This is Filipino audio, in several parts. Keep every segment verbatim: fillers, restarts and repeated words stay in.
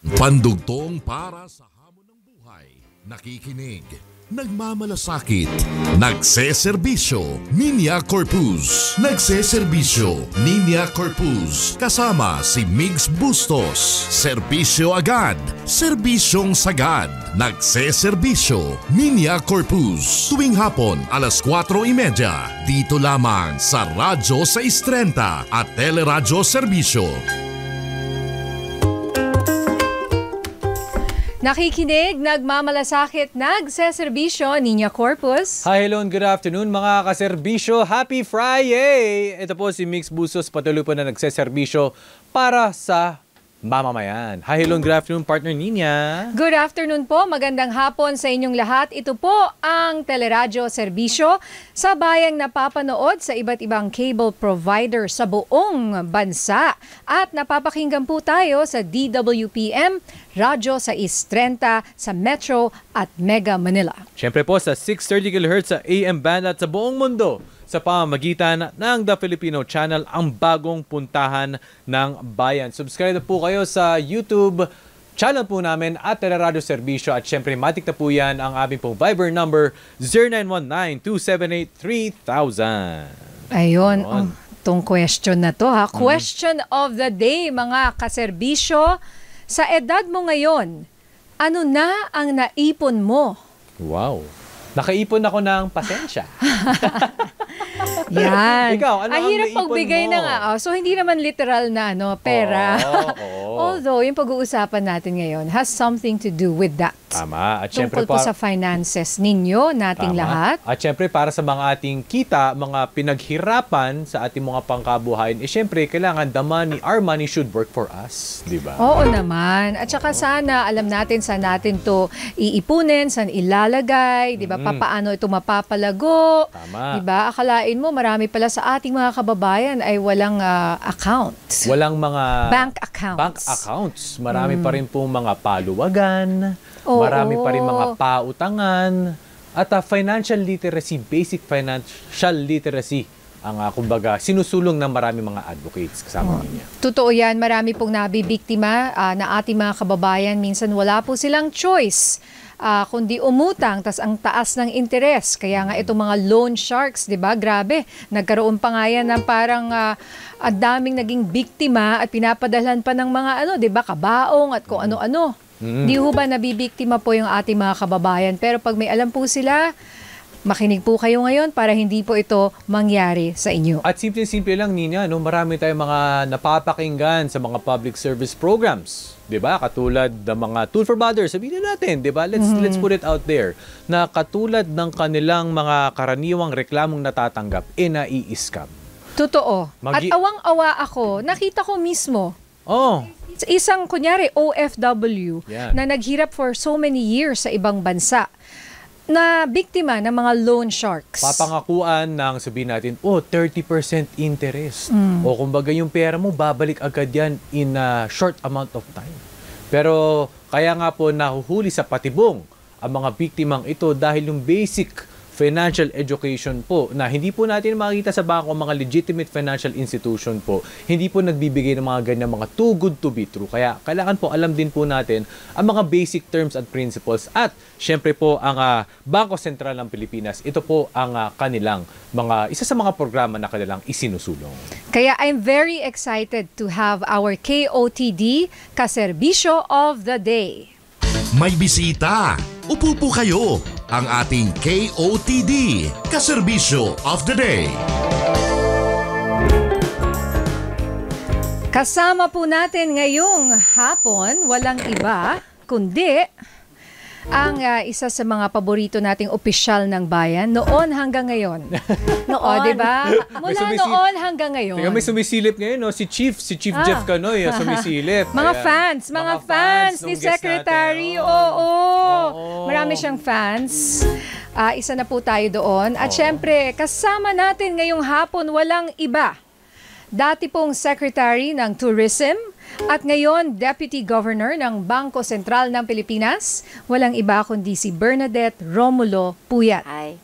Pandugtong para sa hamon ng buhay, nakikinig, nagmamalasakit, nagseserbisyo, Nina Corpuz. Nagseserbisyo, Nina Corpuz. Kasama si Migs Bustos. Serbisyo agad, serbisyong sagad. Nagseserbisyo, Nina Corpuz. Tuwing hapon, alas kwatro trenta. Dito lamang sa Radyo sais trenta at Teleradyo Serbisyo. Nakikinig, nagmamalasakit, nagseserbisyo, Nina Corpuz. Hi, hello, and good afternoon mga kaserbisyo. Happy Friday! Ito po si Migs Bustos, patuloy po na nagseserbisyo para sa mamamayan. Hi, hello, good afternoon, partner Nina. Good afternoon po, magandang hapon sa inyong lahat. Ito po ang Teleradyo Serbisyo sa bayang napapanood sa iba't ibang cable provider sa buong bansa. At napapakinggan po tayo sa D W P M, Radyo sais trenta sa Metro at Mega Manila. Siyempre po sa six thirty kilohertz sa A M band at sa buong mundo sa pamamagitan ng The Filipino Channel, ang bagong puntahan ng bayan. Subscribe po kayo sa YouTube channel po namin at Teleradyo Serbisyo. At siyempre matik na po yan ang aming pong Viber number zero nine one nine, two seven eight, three thousand. Ayun, ang oh, itong question na to ha. Question mm. of the day mga kaserbisyo. Sa edad mo ngayon, ano na ang naipon mo? Wow. Nakaipon ako ng pasensya. Yan. Ikaw, ano ang naipon mo? Pagbigay na nga. Oh, so, hindi naman literal na ano, pera. Oh, oh. Although, yung pag-uusapan natin ngayon has something to do with that. Tama. At tungkol po sa finances ninyo, nating tama. lahat. At syempre, para sa mga ating kita, mga pinaghirapan sa ating mga pangkabuhayan, eh syempre, kailangan the money, our money should work for us. Diba? Oo naman. At saka Oo. sana, alam natin, saan natin to iipunin, saan ilalagay, diba? Mm. Papaano ito mapapalago. Tama. Diba? Akalain mo, marami pala sa ating mga kababayan ay walang uh, account. Walang mga... Bank accounts. Bank accounts. Marami mm. pa rin pong mga paluwagan. Oo. Marami pa rin mga pautangan at uh, financial literacy, basic financial literacy ang uh, kumbaga sinusulong ng marami mga advocates kasama oh. niya. Totoo yan, marami pong nabibiktima uh, na ating mga kababayan. Minsan wala po silang choice uh, kundi umutang, tas ang taas ng interes. Kaya nga itong mga loan sharks, di ba? Grabe, nagkaroon pa nga yan ng parang... Uh, ang daming naging biktima at pinapadalhan pa ng mga ano, di ba? Kabaong at kung ano-ano. Mm. Di ho ba nabibiktima po yung ating mga kababayan? Pero pag may alam po sila, makinig po kayo ngayon para hindi po ito mangyari sa inyo. At simple-simple lang, Nina, no? Marami tayong mga napapakinggan sa mga public service programs. Diba? Katulad ng mga Tool for Mothers, sabihin natin, diba? Let's, mm-hmm. let's put it out there, na katulad ng kanilang mga karaniwang reklamong natatanggap, e eh, nai-scam. Totoo. Magi At awang-awa ako, nakita ko mismo. Oh. Isang, kunyari, O F W yeah. na naghirap for so many years sa ibang bansa na biktima ng mga loan sharks. Papangakuan ng, sabihin natin, oh, thirty percent interest. Mm. O kumbaga yung pera mo, babalik agad yan in a short amount of time. Pero kaya nga po nahuhuli sa patibong ang mga biktimang ito dahil yung basic financial education po na hindi po natin makikita sa bangko, mga legitimate financial institution po, hindi po nagbibigay ng mga ganyan, mga too good to be true. Kaya kailangan po alam din po natin ang mga basic terms and principles. At syempre po ang uh, Bangko Sentral ng Pilipinas, ito po ang uh, kanilang mga, isa sa mga programa na kanilang isinusulong. Kaya I'm very excited to have our K O T D, Kaserbisyo of the Day. May bisita! Upo po kayo! Ang ating K O T D, Kaserbisyo of the Day. Kasama po natin ngayong hapon, walang iba, kundi ang uh, isa sa mga paborito nating opisyal ng bayan, noon hanggang ngayon. Noon, di ba? Mula noon hanggang ngayon. Teka, may sumisilip ngayon, no? Si Chief, si Chief ah. Jeff Canoy, uh, sumisilip. mga Ayan. fans, mga, mga fans, fans ni Secretary, oo. Oh. Oh, oh. Marami siyang fans. Uh, isa na po tayo doon. At oh. syempre, kasama natin ngayong hapon, walang iba. Dati pong Secretary ng Tourism, at ngayon, Deputy Governor ng Bangko Sentral ng Pilipinas, walang iba kundi si Bernadette Romulo-Puyat. Hi.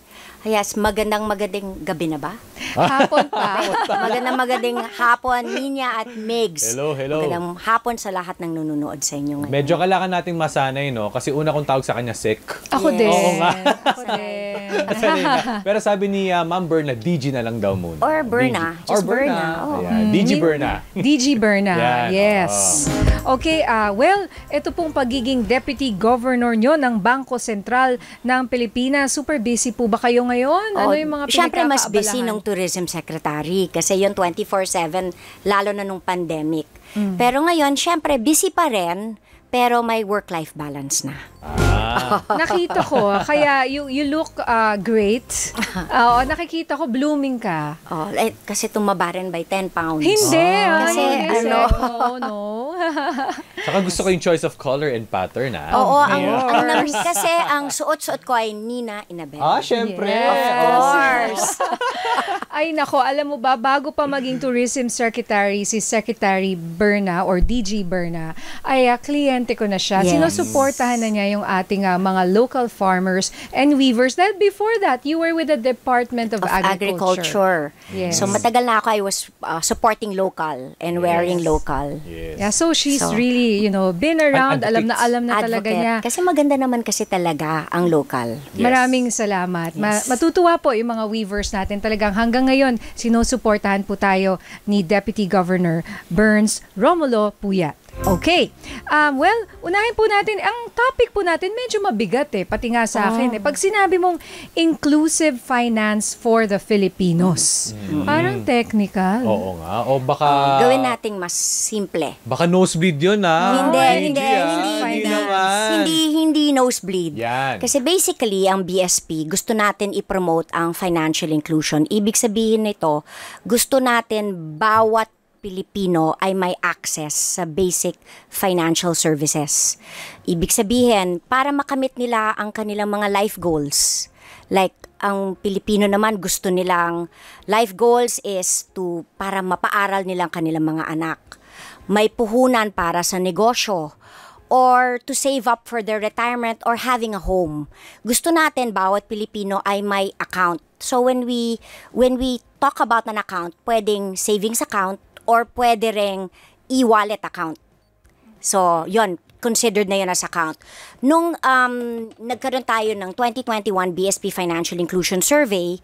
Kaya magandang magandang gabi na ba? Hapon pa. Magandang magandang hapon, Nina at Migs. Hello, hello. Magandang hapon sa lahat ng nununood sa inyo ngayon. Medyo kailangan nating masanay, no? Kasi una kong tawag sa kanya, sick. Ako yes. din. Oo nga. Ako din. Pero sabi ni uh, Ma'am Berna, D G na lang daw muna. Or Berna. Or Berna. Oh. Yeah. D G Berna. D G Berna, yes. Oh. Okay, uh, well, ito pong pagiging Deputy Governor nyo ng Bangko Sentral ng Pilipinas. Super busy po ba kayo ngayon? Yun? Ano oh, yung mga syempre mas busy nung tourism secretary kasi yun twenty-four seven lalo na nung pandemic. Mm. Pero ngayon syempre busy pa rin pero may work-life balance na. Ah. Nakita ko kaya you you look uh, great. Oo, uh, nakikita ko blooming ka. Oh, eh, kasi tumaba rin by ten pounds. Hindi. Oh. Kasi ay, ano, no, no. Saka gusto ko yung choice of color and pattern, ah. Oo, ang, ang kasi ang suot-suot ko ay Nina Inabel. Ah, syempre. Yes. Of course. Ay nako, alam mo ba bago pa maging tourism secretary si Secretary Berna or D G Berna, ay uh, kliyente ko na siya. Yes. Sinusuportahan na niya yung ating uh, mga local farmers and weavers. That before that, you were with the Department of, of Agriculture. Agriculture. Yes. So matagal na ako, I was uh, supporting local and yes. wearing local. Yes. Yeah, so she's so, really, you know, been around. Advocate. Alam na alam na advocate. Talaga niya. Kasi maganda naman kasi talaga ang local. Yes. Maraming salamat. Yes. Ma matutuwa po yung mga weavers natin. Talagang hanggang ngayon, sinusuportahan po tayo ni Deputy Governor Berns Romulo-Puyat. Okay. Um, well, unahin po natin, ang topic po natin medyo mabigat eh, pati nga sa akin eh. Pag sinabi mong inclusive finance for the Filipinos, mm. parang technical. Oo nga. O baka... Um, gawin nating mas simple. Baka nosebleed yun ah. Hindi, oh, hindi, hindi, hindi, hindi, hindi, hindi nosebleed. Yan. Kasi basically, ang B S P, gusto natin i-promote ang financial inclusion. Ibig sabihin nito, gusto natin bawat Pilipino ay may access sa basic financial services. Ibig sabihin, para makamit nila ang kanilang mga life goals. Like, ang Pilipino naman gusto nilang life goals is to para mapaaral nilang kanilang mga anak. May puhunan para sa negosyo or to save up for their retirement or having a home. Gusto natin bawat Pilipino ay may account. So when we when we talk about an account, pwedeng savings account or pwede ring e-wallet account. So, yon considered na yun as account. Nung um, nagkaroon tayo ng twenty twenty-one B S P Financial Inclusion Survey,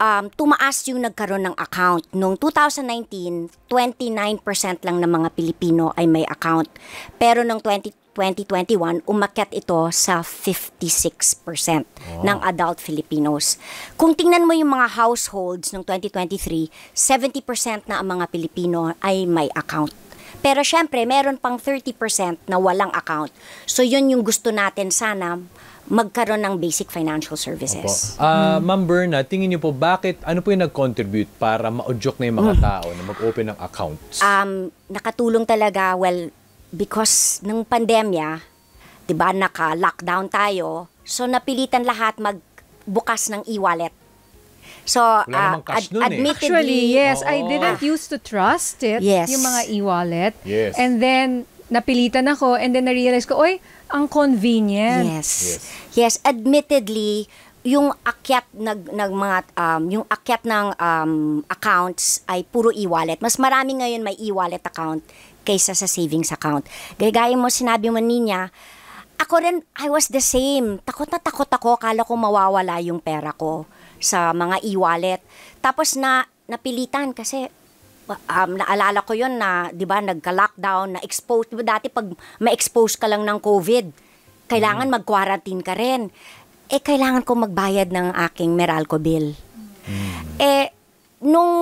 um, tumaas yung nagkaroon ng account. Nung two thousand nineteen, twenty-nine percent lang ng mga Pilipino ay may account. Pero nung twenty twenty-one, umakyat ito sa fifty-six percent oh. ng adult Filipinos. Kung tingnan mo yung mga households ng twenty twenty-three, seventy percent na ang mga Pilipino ay may account. Pero syempre, meron pang thirty percent na walang account. So yun yung gusto natin sana magkaroon ng basic financial services. Uh, mm. Ma'am Berna, tingin niyo po bakit, ano po yung nag-contribute para ma-udyok na yung mga mm. tao na mag-open ng accounts? Um, nakatulong talaga, well, because ng pandemya, 'di ba, naka-lockdown tayo. So napilitan lahat magbukas ng e-wallet. So, uh, ad eh. admittedly, actually, yes, oh. I didn't used to trust it, yes. yung mga e-wallet. Yes. And then napilitan ako and then na-realize ko, oy, ang convenient. Yes. Yes, yes, admittedly, yung akyat ng, ng mga um, yung akyat ng um, accounts ay puro e-wallet. Mas marami ngayon may e-wallet account kaysa sa savings account. Gaya mo sinabi mo niya, ako rin I was the same. Takot na takot ako, akala ko mawawala yung pera ko sa mga e-wallet. Tapos na napilitan kasi Um, naalala ko yun na, di ba, nagka-lockdown, na-expose. Diba, dati pag ma-expose ka lang ng COVID, kailangan mm. mag-quarantine ka rin. Eh, kailangan ko magbayad ng aking Meralco bill. Mm. Eh, nung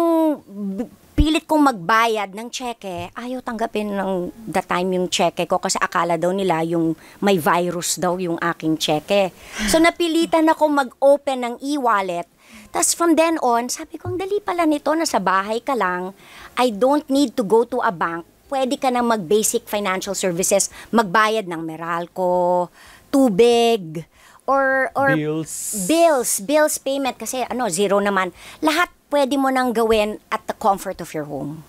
pilit kong magbayad ng cheque, ayaw tanggapin ng the time yung cheque ko kasi akala daw nila yung may virus daw yung aking cheque. So, napilitan ako mag-open ng e-wallet. Tapos from then on, sabi ko, ang dali pala nito, nasa bahay ka lang, I don't need to go to a bank, pwede ka nang mag-basic financial services, magbayad ng Meralco, tubig, or, or bills. bills, bills payment, kasi ano, zero naman. Lahat pwede mo nang gawin at the comfort of your home.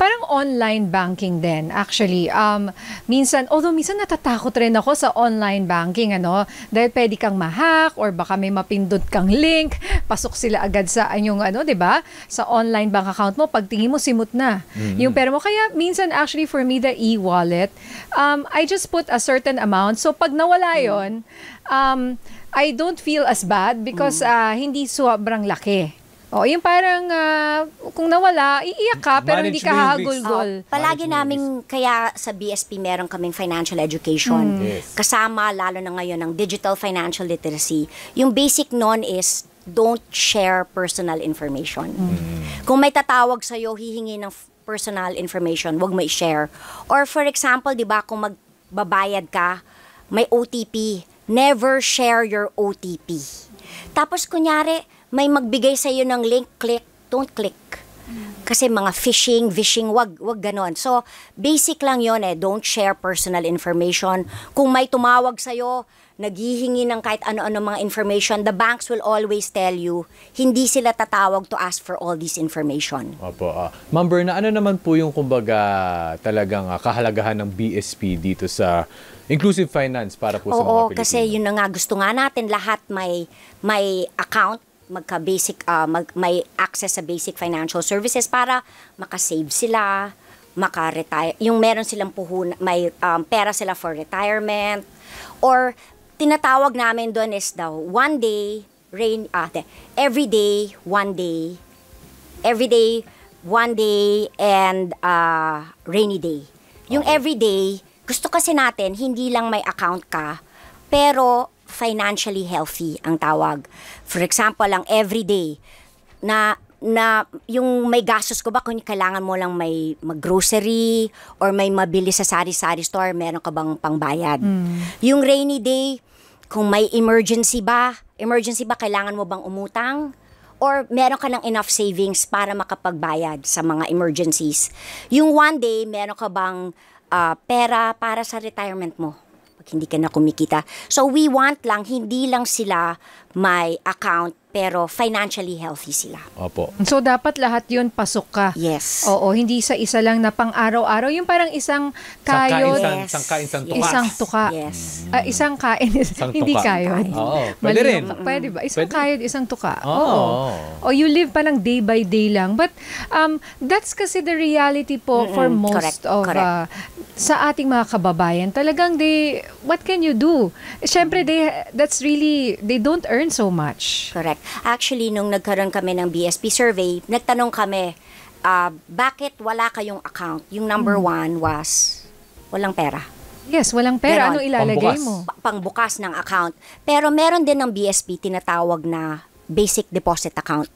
Parang online banking din, actually. Um, minsan, although minsan natatakot rin ako sa online banking, ano? Dahil pwede kang ma-hack or baka may mapindot kang link, pasok sila agad sa anyong, ano, di ba? Sa online bank account mo, pagtingin mo, simut na. Mm-hmm. Yung pera mo. Kaya minsan, actually, for me, the e-wallet, um, I just put a certain amount. So, pag nawala yun, um, I don't feel as bad because mm-hmm. uh, hindi sobrang laki. O, yung parang uh, kung nawala, iiyak ka pero manage hindi ka hagulgol. Oh, palagi manage naming, risks. Kaya sa B S P meron kaming financial education. Mm. Yes. Kasama, lalo na ngayon, ng digital financial literacy. Yung basic nun is, don't share personal information. Mm. Kung may tatawag sa'yo, hihingi ng personal information, wag mo i-share. Or for example, di ba, kung magbabayad ka, may O T P. Never share your O T P. Tapos, kunyari, may magbigay sa iyo ng link, click, don't click. Kasi mga phishing, vishing, wag, wag ganon. So, basic lang yon eh, don't share personal information. Kung may tumawag sa iyo, naghihingi ng kahit ano-ano mga information, the banks will always tell you, hindi sila tatawag to ask for all this information. Opo. Uh, Ma'am Berna, ano naman po yung kumbaga talagang uh, kahalagahan ng B S P dito sa inclusive finance para po sa oo, mga Pilipino? Oo, kasi yun na nga, gusto nga natin lahat may, may account, magka basic uh, mag, may access sa basic financial services para makasave sila, maka-retire, yung meron silang puhun, may um, pera sila for retirement, or tinatawag namin doon is the one day rain ah uh, every day one day every day one day and uh, rainy day. Yung okay. Every day gusto kasi natin hindi lang may account ka pero financially healthy ang tawag. For example, ang everyday na na yung may gastos ko ba kung kailangan mo lang may maggrocery or may mabili sa sari-sari store, meron ka bang pangbayad? Mm. Yung rainy day, kung may emergency ba, emergency ba kailangan mo bang umutang? Or meron ka ng enough savings para makapagbayad sa mga emergencies? Yung one day, meron ka bang uh, pera para sa retirement mo? Hindi ka na kumikita. So, we want lang, hindi lang sila may account, pero financially healthy sila. Opo. So, dapat lahat yun pasok ka. Yes. Oo, hindi sa isa lang na pang-araw-araw. Yung parang isang kayod. Yes. Isang kain, isang tuka. Isang tuka. Yes. Uh, isang kain, isang hindi tuka. Kayod. Oo, pwede rin. Pwede ba? Isang pwede. Kayod, isang tuka. Oo. Oo. O, you live pa ng day by day lang. But, um, that's kasi the reality po mm-mm. for most correct. Of uh, sa ating mga kababayan. Talagang they, what can you do? Siyempre, they, that's really, they don't earn so much. Correct. Actually, nung nagkaroon kami ng B S P survey, nagtanong kami, uh, bakit wala kayong account? Yung number hmm. one was, walang pera. Yes, walang pera. Meron, ano ilalagay pangbukas. Mo? Pangbukas ng account. Pero meron din ng B S P tinatawag na basic deposit account.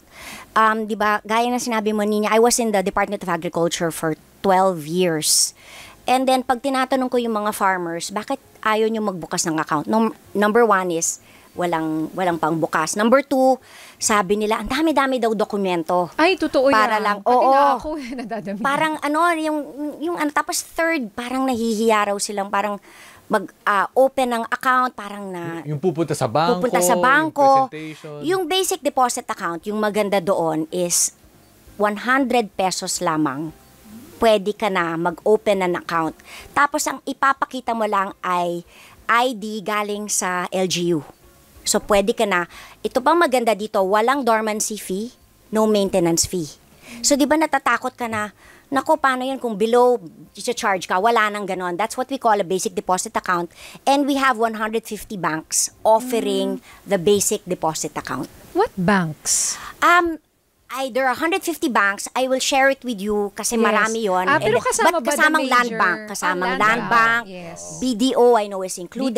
Um, di ba, gaya na sinabi mo, Nina, I was in the Department of Agriculture for twelve years. And then, pag tinatanong ko yung mga farmers, bakit ayaw nyo magbukas ng account? Num- number one is, walang walang pangbukas. Number two, sabi nila, ang dami-dami daw dokumento. Ay, totoo para yan. Lang, pati oo, na ako, nadadami. Parang ano, yung, yung, tapos third, parang nahihiya raw silang parang mag-open uh, ng account, parang na... Yung pupunta sa bangko, pupunta sa bangko, yung presentation. Yung basic deposit account, yung maganda doon is one hundred pesos lamang. Pwede ka na mag-open ng account. Tapos ang ipapakita mo lang ay I D galing sa L G U. So, pwede ka na. Ito pang maganda dito, walang dormancy fee, no maintenance fee. So, di ba natatakot ka na, nako, paano yun kung below, i-charge ka, wala nang ganon. That's what we call a basic deposit account. And we have one hundred fifty banks offering mm. the basic deposit account. What banks? Um... Ay, there are one hundred fifty banks. I will share it with you kasi yes. marami yun. Ah, pero kasama ba kasamang major, land bank? Kasamang land, land bank. Yes. B D O, I know, is included.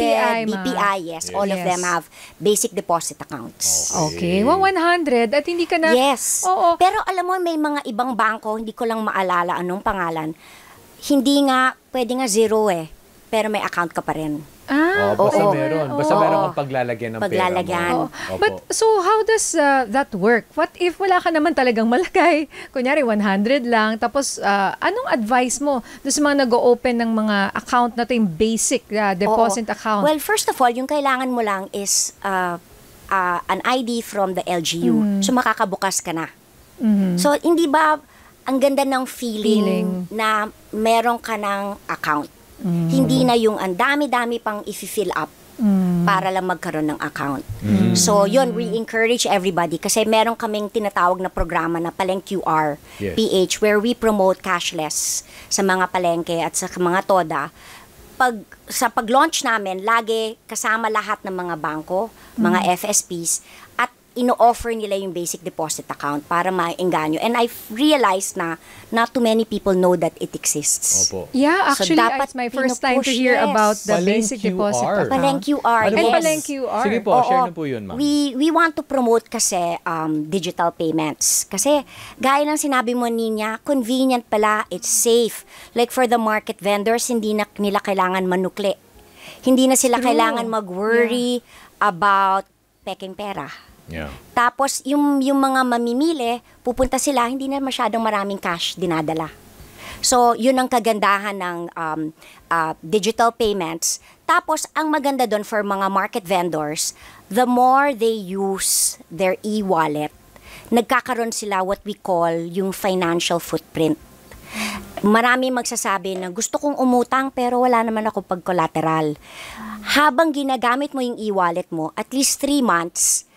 B P I, B P I yes. yes. All yes. of them have basic deposit accounts. Okay. Well, one hundred. At hindi ka na... Yes. Oo. Pero alam mo, may mga ibang banko, hindi ko lang maalala anong pangalan. Hindi nga, pwede nga zero eh. Pero may account ka pa rin. Ah, oh, basta oo, meron. Basta oo, meron kang paglalagyan ng paglalagyan. Pera mo. But so how does uh, that work? What if wala ka naman talagang malagay? Kunyari one hundred lang. Tapos uh, anong advice mo doon sa mga nag-o-open ng mga account na ito, yung basic uh, deposit oo. Account? Well, first of all, yung kailangan mo lang is uh, uh, an I D from the L G U. Mm. So makakabukas ka na. Mm-hmm. So, hindi ba ang ganda ng feeling, feeling. na meron ka ng account? Mm-hmm. Hindi na yung ang dami-dami pang i-fill up mm-hmm. para lang magkaroon ng account. Mm-hmm. So, yun, we encourage everybody kasi meron kaming tinatawag na programa na Palenque Q R, yes. P H, where we promote cashless sa mga palengke at sa mga toda. Pag, sa pag-launch namin, lagi kasama lahat ng mga bangko, mm-hmm. mga F S Ps, at ino-offer nila yung basic deposit account para ma-enganyo. And I realized na not too many people know that it exists. Opo. Yeah, actually, so it's my first time to hear yes. about the Palenque basic Q R. Deposit account. Palenque Q R. Yes. And Palenque Q R. Sige po, oo, share na po yun, ma'am. We, we want to promote kasi um, digital payments. Kasi gaya ng sinabi mo, Nina, convenient pala, it's safe. Like for the market vendors, hindi na nila kailangan manukli. Hindi na sila True. Kailangan mag-worry yeah. about peking pera. Yeah. Tapos yung, yung mga mamimili, pupunta sila, hindi na masyadong maraming cash dinadala. So yun ang kagandahan ng um, uh, digital payments. Tapos ang maganda doon for mga market vendors, the more they use their e-wallet, nagkakaroon sila what we call yung financial footprint. Marami magsasabi na gusto kong umutang pero wala naman ako pag-collateral. Habang ginagamit mo yung e-wallet mo, at least three months,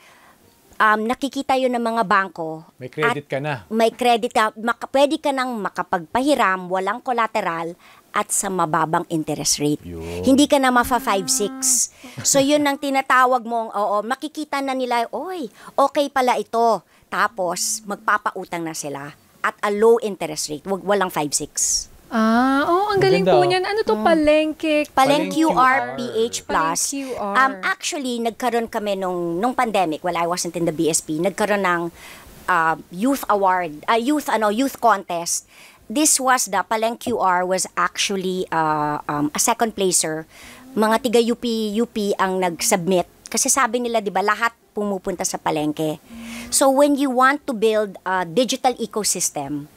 Um, nakikita yun ng mga bangko. May credit ka na. May credit ka. Maka, pwede ka nang makapagpahiram, walang collateral, at sa mababang interest rate. Yo. Hindi ka na mapa five six. So yun ang tinatawag mong, oo, makikita na nila, oy, okay pala ito. Tapos, magpapautang na sila at a low interest rate. Wag, walang five six. Ah, oh, ang galing po niyan. Ano to, Palenque? Palenque Q R P H Plus. Um, actually, nagkaroon kami nung, nung pandemic, while I wasn't in the B S P, nagkaroon ng uh, youth award, uh, youth, ano, youth contest. This was the Palenque Q R was actually uh, um, a second placer. Mga tiga U P, U P ang nag-submit. Kasi sabi nila, di ba, lahat pumupunta sa Palenque. So, when you want to build a digital ecosystem,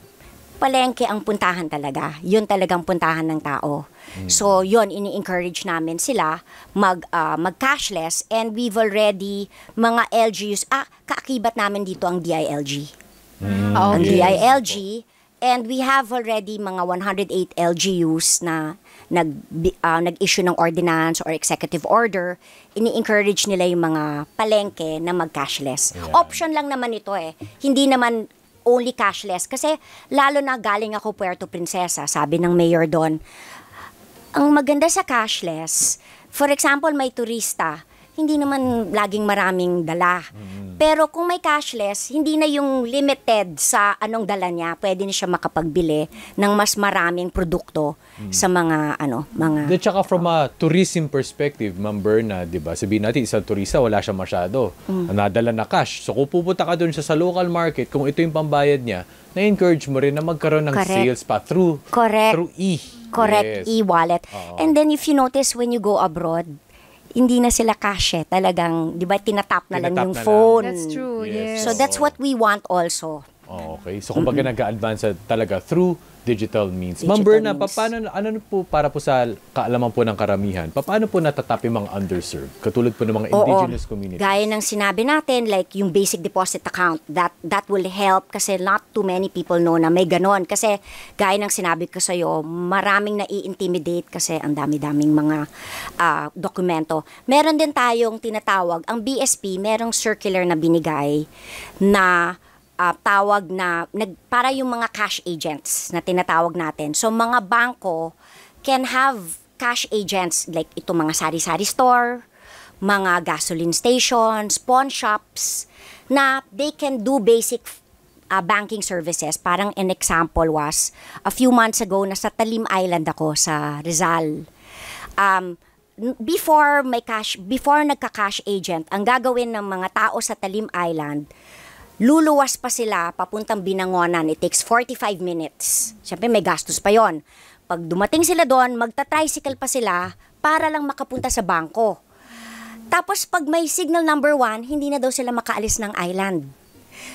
Palenque ang puntahan talaga. Yun talagang puntahan ng tao. Mm. So, yun, ini-encourage namin sila mag, uh, mag-cashless, and we've already, mga L G Us, ah, kaakibat namin dito ang D I L G. Mm. Okay. Ang D I L G, and we have already mga one hundred eight L G Us na nag, uh, nag-issue ng ordinance or executive order. Ini-encourage nila yung mga palengke na mag-cashless. Yeah. Option lang naman ito eh. Hindi naman only cashless. Kasi lalo na galing ako Puerto Princesa, sabi ng mayor doon, ang maganda sa cashless, for example, may turista, hindi naman laging maraming dala. Mm. Pero kung may cashless, hindi na yung limited sa anong dala niya. Pwede na siya makapagbili ng mas maraming produkto mm. sa mga, ano, mga... At saka from a tourism perspective, Ma'am Berna, diba? Sabihin natin, isang turista, wala siya masyado. Mm. Nadala na cash. So kung pupunta ka dun siya sa local market, kung ito yung pambayad niya, na-encourage mo rin na magkaroon ng Correct. Sales pa through, Correct. Through e. Correct, yes. E-wallet. Uh-huh. And then if you notice, when you go abroad, hindi na sila cash eh. Talagang, di ba, tinatap na tinatap lang yung na phone. Lang. That's true, yes. yes. So that's what we want also. Oh, okay. So kumbaga mm-hmm. nag-a-advance talaga through digital means. Ma'am Berna, paano, ano po para po sa kaalaman po ng karamihan, paano po natatap yung mga underserved? Katulad po ng mga Oo, indigenous communities. Gaya ng sinabi natin, like yung basic deposit account, that, that will help kasi not too many people know na may ganon. Kasi gaya ng sinabi ko sa'yo, maraming nai-intimidate kasi ang dami-daming mga uh, dokumento. Meron din tayong tinatawag, ang B S P, merong circular na binigay na Uh, tawag na, nag, para yung mga cash agents na tinatawag natin. So, mga bangko can have cash agents like ito mga sari-sari store, mga gasoline stations, pawn shops, na they can do basic uh, banking services. Parang an example was, a few months ago, nasa Talim Island ako sa Rizal. Um, before may cash, before nagka-cash agent, ang gagawin ng mga tao sa Talim Island, luluwas pa sila papuntang Binangonan. It takes forty-five minutes. Siyempre may gastos pa yon. Pag dumating sila doon, magta-tricycle pa sila para lang makapunta sa bangko. Tapos pag may signal number one, hindi na daw sila makaalis ng island.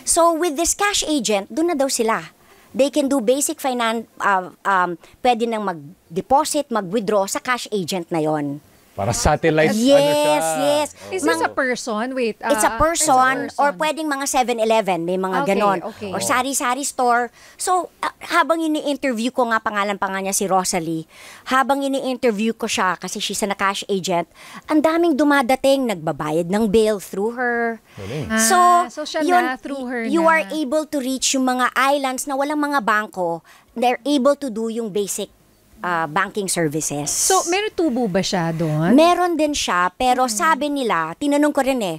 So with this cash agent, doon na daw sila. They can do basic finance, uh, um, pwede nang mag-deposit, mag-withdraw sa cash agent na yon. Para satellite, yes, ano siya. Yes, yes. Is this a person? Wait. Uh, it's a person, person. Or pwedeng mga seven eleven. May mga okay, ganon. Okay. Or sari-sari store. So, uh, habang ini-interview ko nga, pangalan pa nga niya si Rosalie, habang ini-interview ko siya, kasi she's a cash agent, ang daming dumadating, nagbabayad ng bail through her. Ah, so, so siya yun, na, through her you na. Are able to reach yung mga islands na walang mga bangko. They're able to do yung basic Uh, banking services. So, meron tubo ba siya doon? Meron din siya, pero mm. sabi nila, tinanong ko rin eh,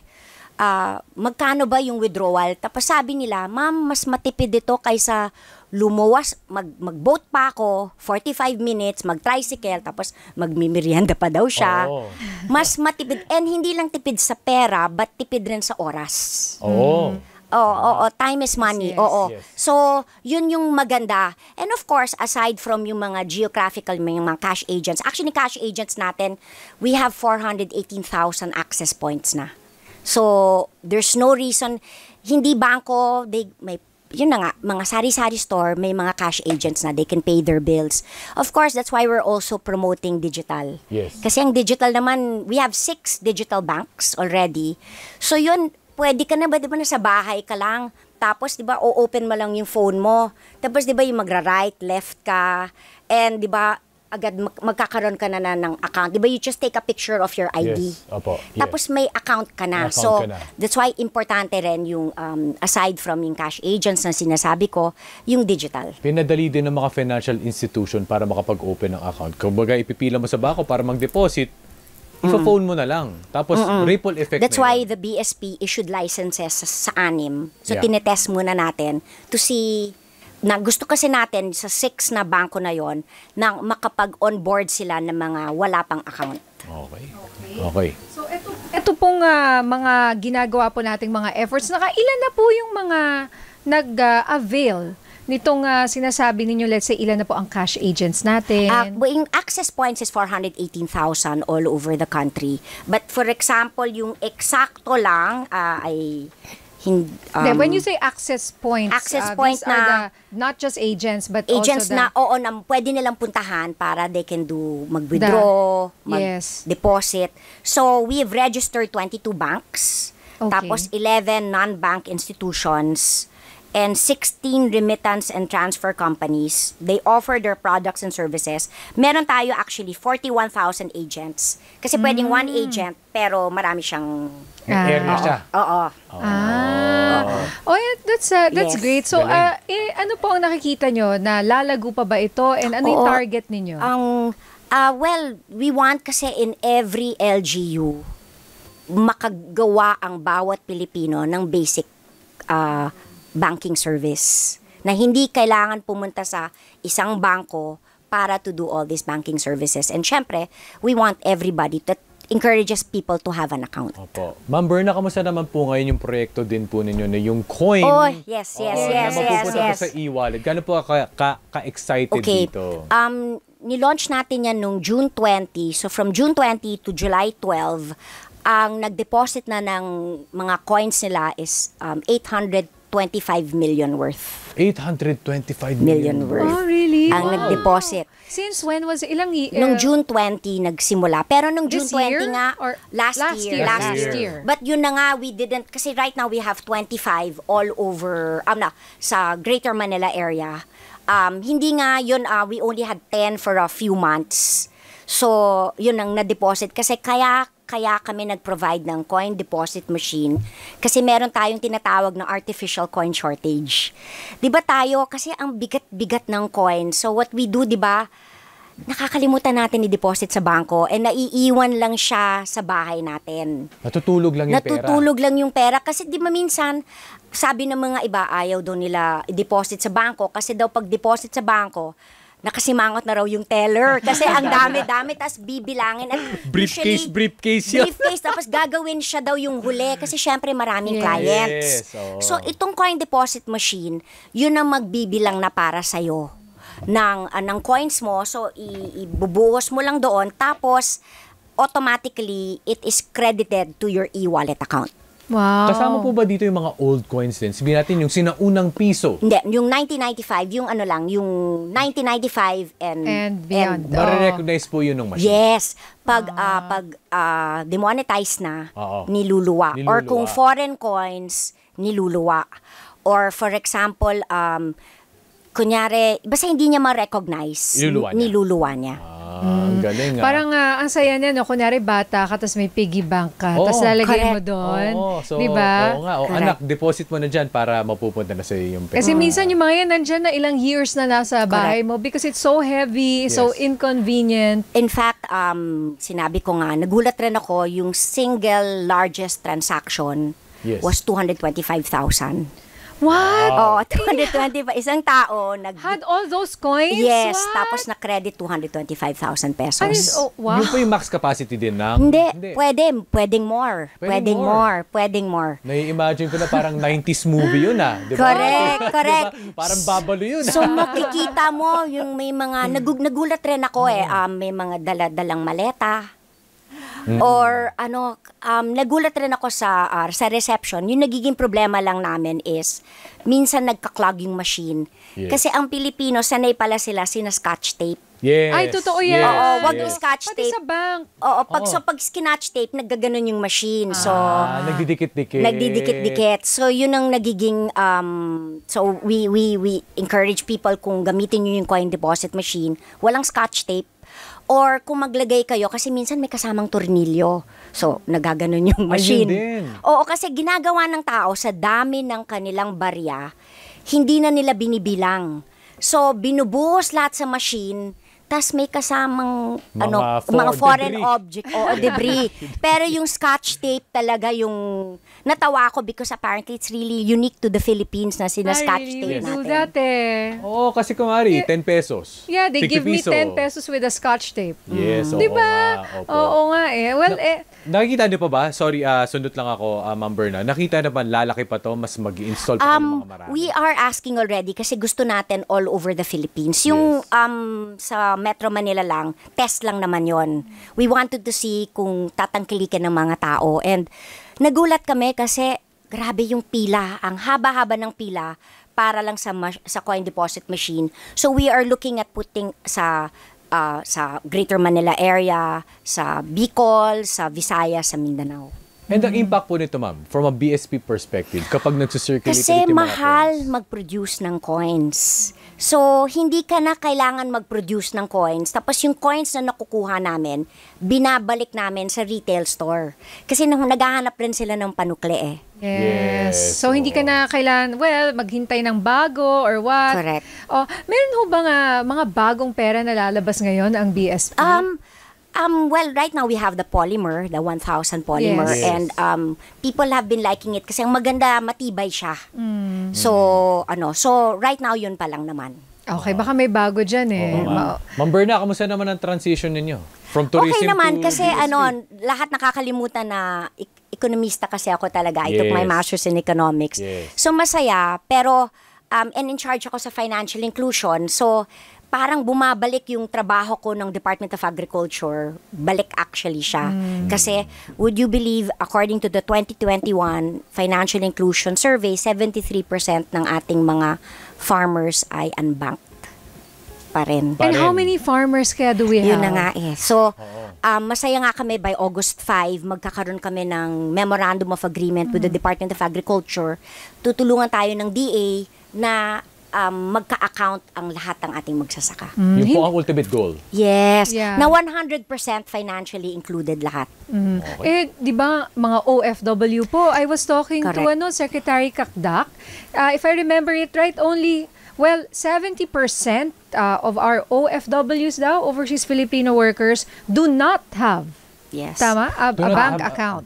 uh, magkano ba yung withdrawal? Tapos sabi nila, ma'am, mas matipid ito kaysa lumuwas, mag, mag-boat pa ako, forty-five minutes, mag-tricycle, tapos magmimerienda pa daw siya. Oh. Mas matipid, and hindi lang tipid sa pera, but tipid rin sa oras. Oo. Oh. Mm. Oo, oo, time is money. Yes, oo. Yes. So, yun yung maganda. And of course, aside from yung mga geographical, yung mga cash agents, actually cash agents natin, we have four hundred eighteen thousand access points na. So, there's no reason, hindi bangko, they, may, yun na nga, mga sari-sari store, may mga cash agents na, they can pay their bills. Of course, that's why we're also promoting digital. Yes. Kasi ang digital naman, we have six digital banks already. So, yun, pwede ka na ba, di ba, nasa bahay ka lang, tapos, di ba, o-open mo lang yung phone mo, tapos, di ba, yung magra-right, left ka, and, di ba, agad mag magkakaroon ka na, na ng account. Di ba, you just take a picture of your I D. Yes. Opo. Yes. Tapos, may account ka na. Account so, ka na. That's why, importante rin yung, um, aside from yung cash agents na sinasabi ko, yung digital. Pinadali din ng mga financial institution para makapag-open ng account. Kung baga, ipipila mo sa bako para mag-deposit, so, phone mo na lang. Tapos, mm-mm, ripple effect. That's why the B S P issued licenses sa anim. So, yeah, tinetest muna natin to see, na gusto kasi natin sa six na bangko na yon na makapag-onboard sila ng mga wala pang account. Okay. Okay. Okay. So, ito, ito pong uh, mga ginagawa po nating mga efforts. Nakailan na po yung mga nag-avail uh, nitong uh, sinasabi ninyo, let's say, ilan na po ang cash agents natin? Uh, yung access points is four hundred eighteen thousand all over the country. But for example, yung eksakto lang uh, ay... Hindi, um, then when you say access points, access uh, point these na, are the, not just agents, but agents also the... Agents na, oo, na pwede nilang puntahan para they can do, mag-withdraw, yes, mag-deposit. So, we've registered twenty-two banks, okay, tapos eleven non-bank institutions, and sixteen remittance and transfer companies. They offer their products and services. Meron tayo actually forty-one thousand agents. Kasi mm. pwedeng one agent, pero marami siyang... Ah. Area siya. Oo. Oo. Ah. Oh, yeah, that's, uh, that's yes, great. So, uh, eh, ano po ang nakikita nyo? Na lalago pa ba ito? And ano oo, yung target ninyo? Um, uh, well, we want kasi in every L G U, makagawa ang bawat Pilipino ng basic... Uh, banking service na hindi kailangan pumunta sa isang bangko para to do all these banking services. And syempre, we want everybody that encourages people to have an account. Opo. Ma'am Berna, kamusta naman po ngayon yung proyekto din po ninyo na yung coin? Oh, yes, yes, oh, yes, yes, yes, yes. Sa e-wallet. Gano'n po ka-excited ka, ka okay. dito? Um, nilaunch natin yan nung June twentieth. So from June twentieth to July twelfth, ang nag-deposit na ng mga coins nila is um, eight hundred twenty-five million worth. eight hundred twenty-five million worth. Oh, really? Ang wow. nag-deposit. Since when was it? Ilang year? Uh, nung June twentieth nagsimula. Pero nung June twentieth nga, or last, last year, year. Last, last year. year. But yun na nga, we didn't, kasi right now we have twenty-five all over, um, na, sa Greater Manila area. Um, hindi nga yun, uh, we only had ten for a few months. So, yun ang na-deposit. Kasi kaya, kaya kami nag-provide ng coin deposit machine. Kasi meron tayong tinatawag na artificial coin shortage. Diba tayo, kasi ang bigat-bigat ng coin. So, what we do, diba, nakakalimutan natin i-deposit sa banko and naiiwan lang siya sa bahay natin. Natutulog lang yung Natutulog pera. Natutulog lang yung pera. Kasi di ba minsan, sabi ng mga iba, ayaw daw nila i-deposit sa banko. Kasi daw pag-deposit sa banko, nakasimangot na raw yung teller kasi ang dami-dami tas bibilangin at briefcase, briefcase yun. Briefcase, tapos gagawin siya daw yung huli kasi syempre maraming yes, clients. Oh. So, itong coin deposit machine, yun ang magbibilang na para sa'yo ng, uh, ng coins mo. So, ibubuhos mo lang doon tapos automatically it is credited to your e-wallet account. Wow. Kasama po ba dito yung mga old coins din? Sabihin natin yung sinaunang piso. Hindi, yung nineteen ninety-five, yung ano lang, yung nineteen ninety-five and... And beyond. Marirecognize po yun ng machine. Yes. Pag, ah. uh, pag uh, demonetize na, ah, oh. niluluwa. niluluwa. Or kung foreign coins, niluluwa. Or for example, um, kunyari, basta hindi niya ma-recognize, niluluwa niya. Niluluwa niya. Ah. Ah, ang galing, ah. Parang uh, ang saya niya, no? Kunwari bata ka, tapos may piggy bank ka, oh, tapos lalagyan mo doon. Oh, so, diba? Oo nga, oh, anak, deposit mo na dyan para mapupunta na sa iyo yung pera. Kasi oh. minsan yung mga yan, nandyan na ilang years na nasa bahay correct. Mo because it's so heavy, yes. so inconvenient. In fact, um, sinabi ko nga, nagulat rin ako, yung single largest transaction yes. was two hundred twenty-five thousand. What? Wow. Oh, two hundred twenty-five. Isang tao nag had all those coins? Yes. What? Tapos na-credit two hundred twenty-five thousand pesos. Is, oh, wow. Yung po yung max capacity din ng... Hindi. Hindi. Pwede. Pwedeng more. Pwedeng more. more. Pwedeng more. Nai-imagine ko na parang nineties movie yun ah. Diba? Correct. Correct. Diba? Parang babalo yun. So makikita mo yung may mga... Nagug nagulat rin ako eh. Um, may mga dala-dalang maleta. Mm-hmm. Or ano, um, nagulat rin ako sa, uh, sa reception. Yung nagiging problema lang namin is, minsan nagka-clog yung machine. Yes. Kasi ang Pilipino, sanay pala sila sina-scotch tape. Yes. Ay, totoo yan. Yes. Oo, wag yes. yung scotch tape. Pati sa bank. Oo, pag, oh. so pag scotch tape, naggaganon yung machine. So, ah, nagdidikit-dikit. Nagdidikit-dikit. So, yun ang nagiging, um, so we, we, we encourage people kung gamitin nyo yung coin deposit machine, walang scotch tape. Or kung maglagay kayo, kasi minsan may kasamang tornilyo. So, nagaganon yung machine. Ayun din. Oo, kasi ginagawa ng tao sa dami ng kanilang barya, hindi na nila binibilang. So, binubuhos lahat sa machine, tas may kasamang mga, ano, for mga foreign debris. Object o debris. Pero yung scotch tape talaga yung natawa ko because apparently it's really unique to the Philippines na sina-scotch tape natin. That, eh. Oo, kasi kumari, yeah. ten pesos. Yeah, they give me ten pesos with a scotch tape. Yes, mm. oo, diba? oo nga. Oo nga eh. Well, na, eh. Nakikita niyo pa ba? Sorry, uh, sundot lang ako, uh, Ma'am Berna. Nakita na ba lalaki pa to? Mas mag-install pa um, ng mga marami. We are asking already kasi gusto natin all over the Philippines. Yung yes. um, sa Metro Manila lang, test lang naman yon. We wanted to see kung tatangkilikan ng mga tao and nagulat kami kasi grabe yung pila, ang haba-haba ng pila para lang sa sa coin deposit machine. So we are looking at putting sa uh, sa Greater Manila area, sa Bicol, sa Visayas, sa Mindanao. And ang impact po nito, ma'am, from a B S P perspective, kapag nagsusirculate ito yung mga coins? Kasi mahal mag-produce ng coins. So, hindi ka na kailangan mag-produce ng coins. Tapos yung coins na nakukuha namin, binabalik namin sa retail store. Kasi naghahanap rin sila ng panukle eh. Yes. yes. So, oh. hindi ka na kailan, well, maghintay ng bago or what. Correct. Oh, meron ho ba nga mga bagong pera na lalabas ngayon ang B S P? Um, Um, well, right now we have the polymer, the one thousand polymer, yes. and um, people have been liking it kasi ang maganda, matibay siya. Mm. So, ano, so right now yun pa lang naman. Okay, baka may bago dyan eh. Oo, ma'am. Ma'am Berna, kamusta naman ang transition ninyo? From tourism okay naman, to kasi B S P? Ano, lahat nakakalimutan na ekonomista kasi ako talaga. I yes. took my master's in economics. Yes. So, masaya, pero, um, and in charge ako sa financial inclusion, so, parang bumabalik yung trabaho ko ng Department of Agriculture. Balik actually siya. Mm. Kasi, would you believe, according to the twenty twenty-one Financial Inclusion Survey, seventy-three percent ng ating mga farmers ay unbanked pa rin. And how many farmers kaya do we have? Yun na nga eh. So, um, masaya nga kami by August five, magkakaroon kami ng Memorandum of Agreement mm. with the Department of Agriculture. Tutulungan tayo ng D A na Um, magka-account ang lahat ng ating magsasaka. Mm. Yun po ang ultimate goal. Yes. Yeah. Na one hundred percent financially included lahat. Mm. Okay. Eh, di ba mga O F W po, I was talking Correct. to ano, Secretary Kakdak. Uh, if I remember it right, only, well, seventy percent uh, of our O F Ws daw, overseas Filipino workers, do not have Yes. Tama? A, a bank account.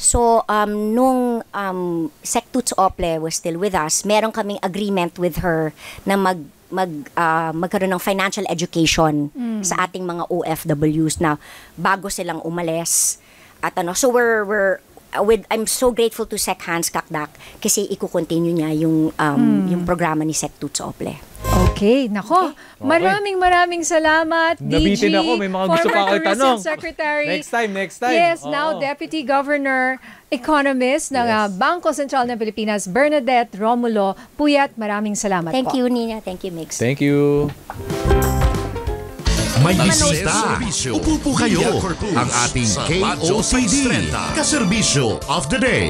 So, um, nung um, Secretary Ople was still with us, meron kaming agreement with her na mag, mag, uh, magkaroon ng financial education mm. sa ating mga O F Ws na bago silang umalis. At ano, so we're, we're with, I'm so grateful to Sec Hans Kakdak kasi ikukontinue niya yung, um, mm. yung programa ni Secretary Ople. Okay. Okay, nako. Okay. Maraming maraming salamat, D G. Nabitin ako, may mga gusto pa ako itanong. Secretary. Next time, next time. Yes, oh, now oh. Deputy Governor, Economist yes. ng uh, Bangko Sentral ng Pilipinas, Bernadette Romulo-Puyat. Maraming salamat Thank po. Thank you, Nina. Thank you, Migs. Thank you. May bisita. Upo po kayo ang ating K O C D Kaserbisyo of the Day.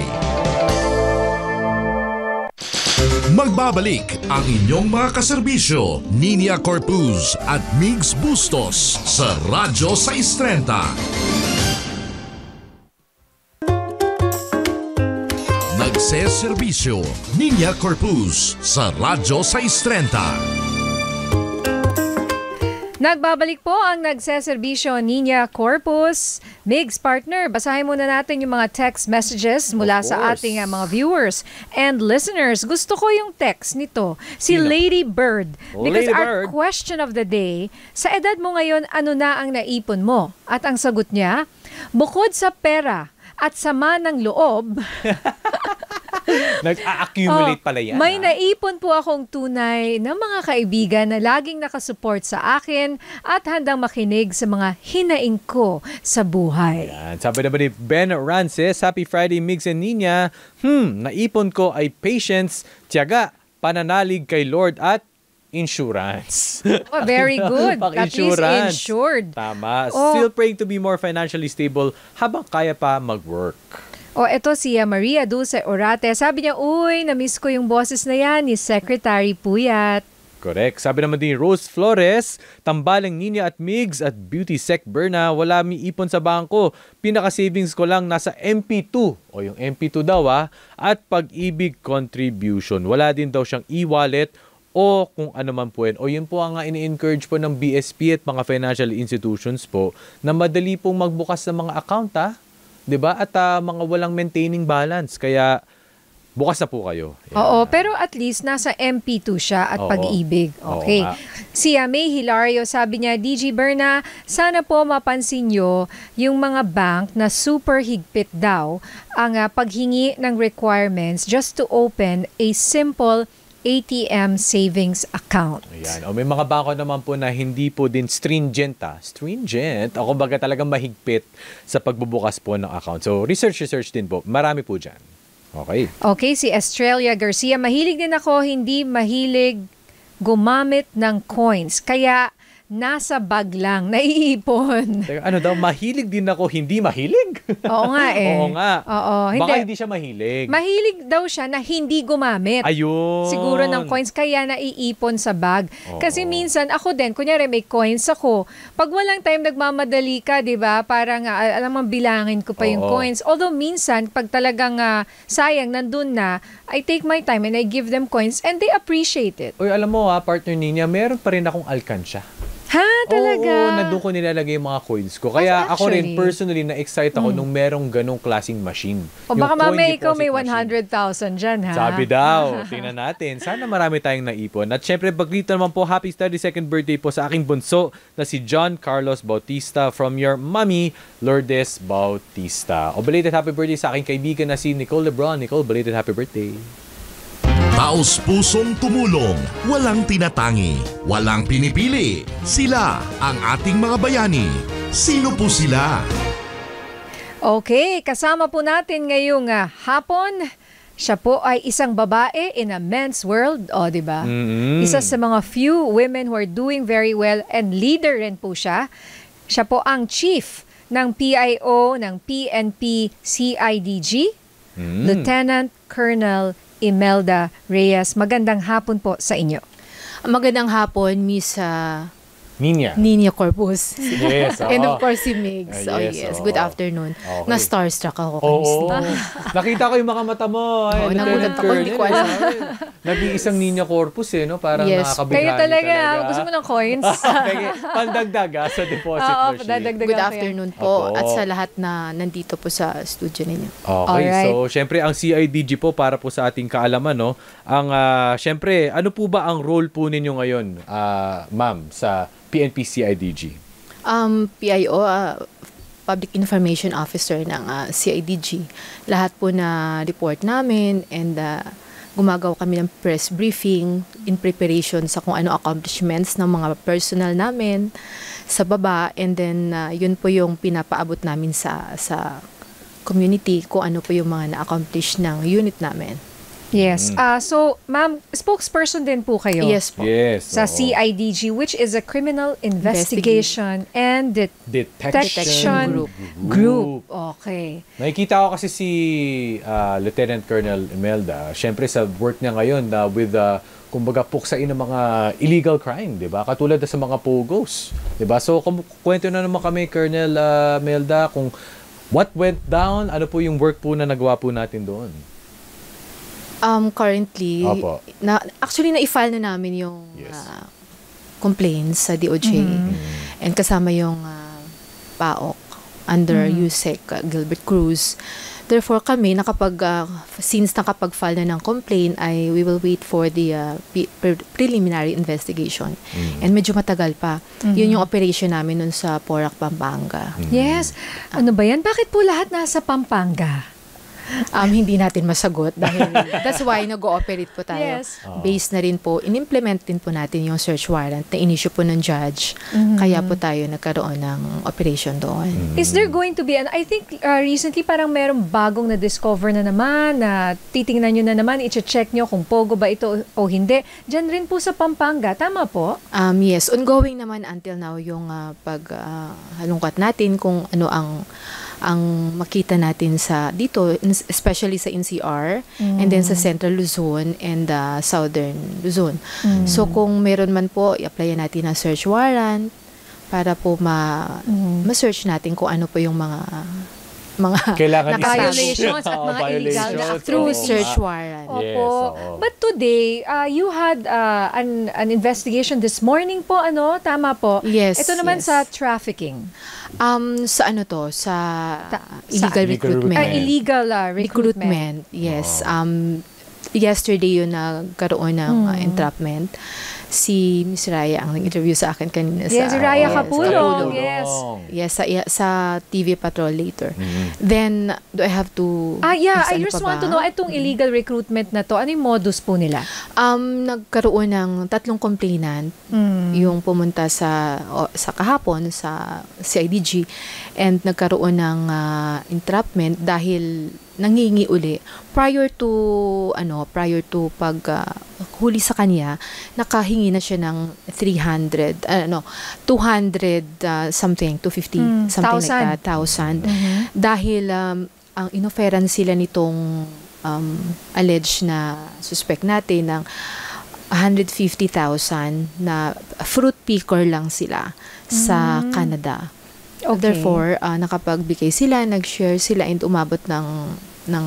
Magbabalik ang inyong mga kaserbisyo, Nina Corpuz at Migs Bustos sa Radyo six thirty. Nagseserbisyo, Nina Corpuz sa Radyo six thirty. Nagbabalik po ang nagseserbisyo, Nina Corpus. Migs, partner, basahin muna natin yung mga text messages mula sa ating uh, mga viewers and listeners. Gusto ko yung text nito, si Sina? Lady Bird. Because Lady our Bird. question of the day, sa edad mo ngayon, ano na ang naipon mo? At ang sagot niya, bukod sa pera at sama ng loob, nag-accumulate oh, pala yan. May ha? naipon po akong tunay ng mga kaibigan na laging nakasupport sa akin at handang makinig sa mga hinaing ko sa buhay. Ayan. Sabi naman ni Ben Rances, Happy Friday, Migs and Nina. Hmm, naipon ko ay patience, tiyaga, pananalig kay Lord at insurance. Oh, very good. At least insured. Tama. Oh. Still praying to be more financially stable habang kaya pa mag-work. O, eto si Maria Dulce Orate. Sabi niya, uy, namiss ko yung boses na yan ni Secretary Puyat. Correct. Sabi naman din Rose Flores, tambalang Nina at Migs at Beauty Sec Berna, wala mi ipon sa bangko. Pinaka-savings ko lang nasa M P two. O yung M P two daw ah. At pag-ibig contribution. Wala din daw siyang e-wallet o kung ano man po yan. O yun po ang ini-encourage po ng B S P at mga financial institutions po na madali pong magbukas ng mga account ah. Diba? At uh, mga walang maintaining balance. Kaya bukas na po kayo. Yeah. Oo, pero at least nasa M P two siya at pag-ibig. Okay. Oo, si May Hilario, sabi niya, D J Berna, sana po mapansin nyo yung mga bank na super higpit daw ang uh, paghingi ng requirements just to open a simple A T M savings account. Ayan. O, may mga bangko naman po na hindi po din stringent. Ah. Stringent. O kumbaga talagang mahigpit sa pagbubukas po ng account. So research, research din po. Marami po dyan. Okay. Okay, si Estrella Garcia. Mahilig din ako, hindi mahilig gumamit ng coins. Kaya nasa bag lang, naiipon. Ano daw, mahilig din ako, hindi mahilig? Oo nga eh. Oo nga. Oo, hindi. Baka hindi siya mahilig. Mahilig daw siya na hindi gumamit. Ayun. Siguro ng coins, kaya naiipon sa bag. Oo. Kasi minsan, ako din, kunyari may coins ako, pag walang time nagmamadali ka, di ba? Parang, uh, alam mo, bilangin ko pa Oo. yung coins. Although minsan, pag talagang uh, sayang, nandun na, I take my time and I give them coins and they appreciate it. Uy, alam mo ha, partner Nina, meron pa rin akong alkansya. Ha, talaga? Oo, na doon ko nilalagay yung mga coins ko. Kaya actually, ako rin, personally, na-excite ako mm. nung merong ganong klaseng machine. O baka mamaya ikaw may one hundred thousand dyan, ha? Sabi daw. Tingnan natin. Sana marami tayong naipon. At syempre, bagrito naman po, happy thirty-second birthday po sa aking bunso na si John Carlos Bautista from your mommy, Lourdes Bautista. O belated happy birthday sa aking kaibigan na si Nicole Lebron. Nicole, belated happy birthday. Taos-pusong tumulong, walang tinatangi, walang pinipili. Sila ang ating mga bayani. Sino po sila? Okay, kasama po natin ngayong uh, hapon. Siya po ay isang babae in a men's world, o, di ba? Mm-hmm. Isa sa mga few women who are doing very well and leader rin po siya. Siya po ang chief ng P I O ng P N P C I D G, mm-hmm. Lieutenant Colonel Imelda Reyes. Magandang hapon po sa inyo. Magandang hapon, Miss Uh, Nina. Nina Corpus. Yes, oh. And of course, si Migs. Uh, yes, oh, yes. Oh. Good afternoon. Okay. Na-starstruck ako. Oo. Oh, oh. Nakita ko yung mga mata mo. Oh, nagulat ako. Hindi ko alam. Nag-iisang Nina Corpus eh, no? Parang yes. nakakabigay. Kayo talaga. talaga. Gusto mo ng coins? Pandagdag ah, sa deposit oh, machine. Pandagdag Good afternoon yan. po. Opo. At sa lahat na nandito po sa studio ninyo. Okay. Alright. So, syempre, ang C I D G po, para po sa ating kaalaman, no? Ang, uh, syempre, ano po ba ang role po ninyo ngayon, uh, ma'am, sa P N P C I D G? Um, P I O, uh, Public Information Officer ng uh, C I D G. Lahat po na report namin and uh, gumagawa kami ng press briefing in preparation sa kung ano accomplishments ng mga personnel namin sa baba, and then uh, yun po yung pinapaabot namin sa sa community kung ano po yung mga na-accomplish ng unit namin. Yes. Uh, so, ma'am, spokesperson din po kayo. Yes po. Yes, sa oo. C I D G, which is a Criminal Investigation Investig and det Detection, Detection Group. Group. Okay. Nakikita ko kasi si uh, Lieutenant Colonel Imelda, syempre sa work niya ngayon uh, with the uh, kumbaga puksain ng mga illegal crime, di ba? Katulad sa mga pogos, di ba? So, kwento na naman kami, Colonel uh, Imelda, kung what went down, ano po yung work po na nagawa po natin doon? Um, currently, Opo. na actually na-i-file na namin yung yes. uh, complaints sa D O J, mm-hmm. and kasama yung uh, P A O K under mm-hmm. U S E C uh, Gilbert Cruz. Therefore kami nakapag uh, since nakapag-file na ng complaint, ay we will wait for the uh, pre preliminary investigation. Mm-hmm. And medyo matagal pa. Mm-hmm. Yun yung operation namin nun sa Porac, Pampanga. Mm-hmm. Yes. Ano ba yan? Bakit po lahat nasa Pampanga? Um, hindi natin masagot dahil that's why nag-ooperate po tayo. Yes. Oh. Based na rin po, in-implement din po natin yung search warrant na in-issue po ng judge. Mm-hmm. Kaya po tayo nagkaroon ng operation doon. Mm-hmm. Is there going to be, and I think uh, recently parang merong bagong na-discover na naman, na titingnan nyo na naman, i-check nyo kung pogo ba ito o hindi. Diyan rin po sa Pampanga, tama po? Um, yes, ongoing naman until now yung uh, paghalungkat uh, natin kung ano ang ang makita natin sa dito, especially sa N C R, mm. and then sa Central Luzon and uh, Southern Luzon. Mm. So kung meron man po, i-applyan natin ang search warrant para po ma, mm. ma-search natin kung ano po yung mga mga violations at mga illegal through search warrant. Yes, opo. But today, uh, you had uh, an, an investigation this morning po, ano? Tama po? Yes. Ito naman yes. sa trafficking. Um, sa ano to? Sa Ta illegal sa recruitment. Uh, illegal uh, recruitment. recruitment. Yes. Oh. Um, yesterday yun nagkaroon ng hmm. uh, entrapment. Si Miz Raya ang nag-interview sa akin kanina. Yes, sa, Raya oh, Kapulong. Yes. Yes, sa, sa T V Patrol later. Mm-hmm. Then, do I have to... Ah, yeah. I just want ba? to know, itong mm-hmm. illegal recruitment na to, ano yung modus po nila? Um, nagkaroon ng tatlong complainant, mm-hmm. yung pumunta sa o, sa kahapon, sa C I D G, and nagkaroon ng uh, entrapment dahil nangingi uli. Prior to, ano, prior to pag uh, huli sa kanya, nakahingi na siya ng three hundred, uh, no, two hundred uh, something, two fifty, mm, something thousand. Like that, thousand. Mm-hmm. Dahil, um, ang inoferan sila nitong um, alleged na suspect natin ng one hundred fifty thousand na fruit picker lang sila sa mm-hmm. Canada. Okay. Therefore, uh, nakapagbigay sila, nag-share sila, and umabot ng ng